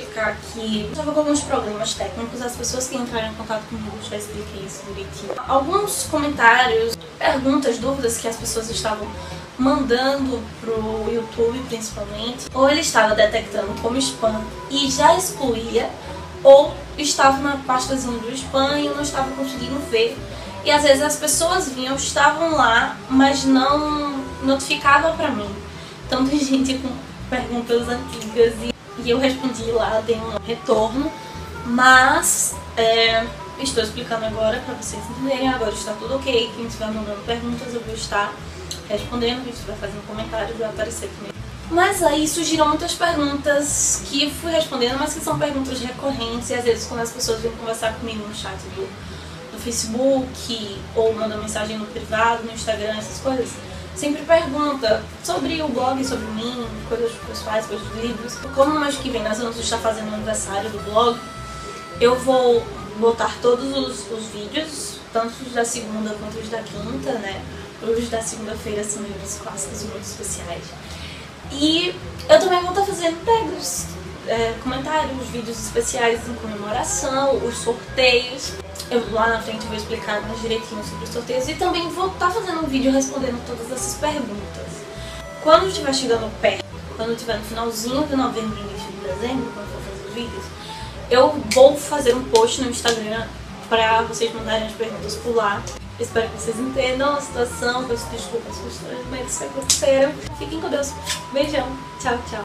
explicar que eu estava com alguns problemas técnicos, as pessoas que entraram em contato comigo já expliquei isso direitinho. Alguns comentários, perguntas, dúvidas que as pessoas estavam mandando pro YouTube principalmente, ou ele estava detectando como spam e já excluía, ou estava na pastazinha do spam e eu não estava conseguindo ver. E às vezes as pessoas vinham, estavam lá, mas não notificavam pra mim. Então tem gente com perguntas antigas e eu respondi lá, dei um retorno, mas estou explicando agora pra vocês entenderem, agora está tudo ok, quem estiver mandando perguntas eu vou estar respondendo, quem estiver fazendo comentários vai aparecer também. Mas aí surgiram muitas perguntas que eu fui respondendo, mas que são perguntas recorrentes e às vezes quando as pessoas vêm conversar comigo no chat do Facebook ou mandam mensagem no privado, no Instagram, essas coisas, sempre pergunta sobre o blog, sobre mim, coisas pessoais, coisas de livros. Como no mês que vem nós vamos estar fazendo o aniversário do blog, eu vou botar todos os vídeos, tanto os da segunda quanto os da quinta, né? Os da segunda-feira são livros clássicos muito especiais. E eu também vou estar fazendo tags, comentários, vídeos especiais em comemoração, os sorteios. Eu lá na frente vou explicar mais direitinho sobre os sorteios e também vou estar fazendo um vídeo respondendo todas essas perguntas. Quando estiver chegando perto, quando estiver no finalzinho de novembro, início de dezembro, quando for fazer os vídeos, eu vou fazer um post no Instagram pra vocês mandarem as perguntas por lá. Espero que vocês entendam a situação, peço desculpas por as questões, mas isso aconteceram. Fiquem com Deus. Beijão. Tchau, tchau.